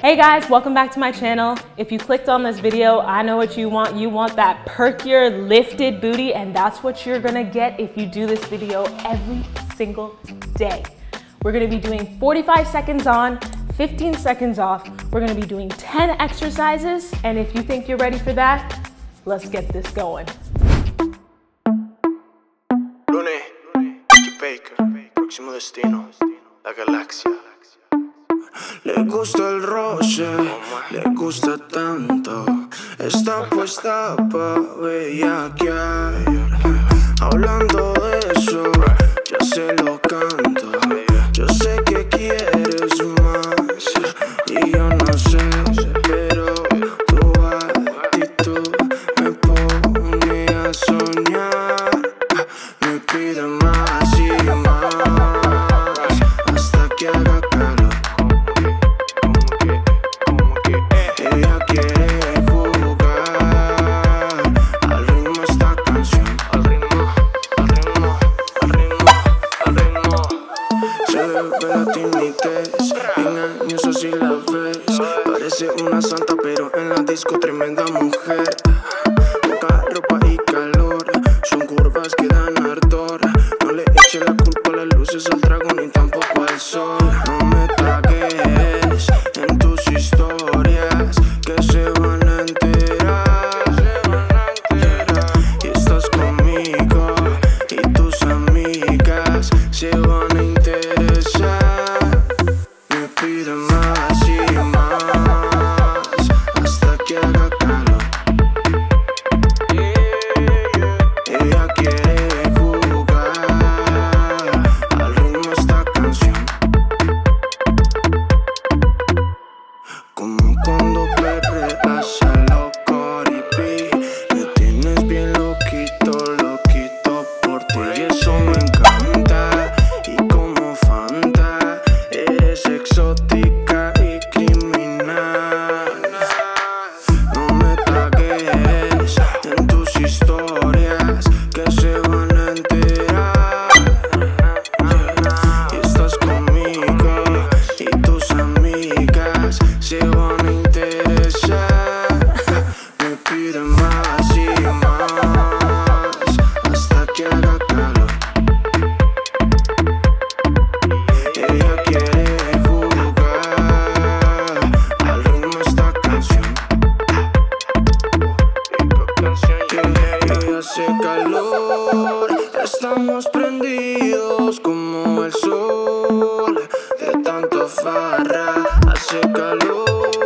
Hey guys, welcome back to my channel. If you clicked on this video, I know what you want. You want that perkier, lifted booty, and that's what you're gonna get if you do this video every single day. We're gonna be doing 45 seconds on, 15 seconds off. We're gonna be doing 10 exercises, and if you think you're ready for that, let's get this going. La galaxia. Le gusta el roce, le gusta tanto. Está puesta pa' bellaquear. Hablando de eso, ya se lo canto. Yo sé que quieres más y yo no sé, pero tu actitud me pone a soñar. Me pide más y más hasta que haga calor. Una santa, pero en la disco tremenda mujer. Poca ropa y calor, son curvas que dan ardor. No le eche la culpa a las luces, al dragón ni tampoco al sol. No me tragues en tus historias que se van a enterar. Y estás conmigo y tus amigas se van a interesar. Me piden más y más. Hace calor.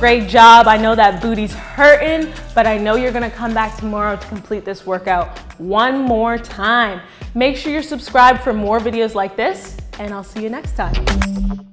Great job. I know that booty's hurting, but I know you're gonna come back tomorrow to complete this workout one more time. Make sure you're subscribed for more videos like this, and I'll see you next time.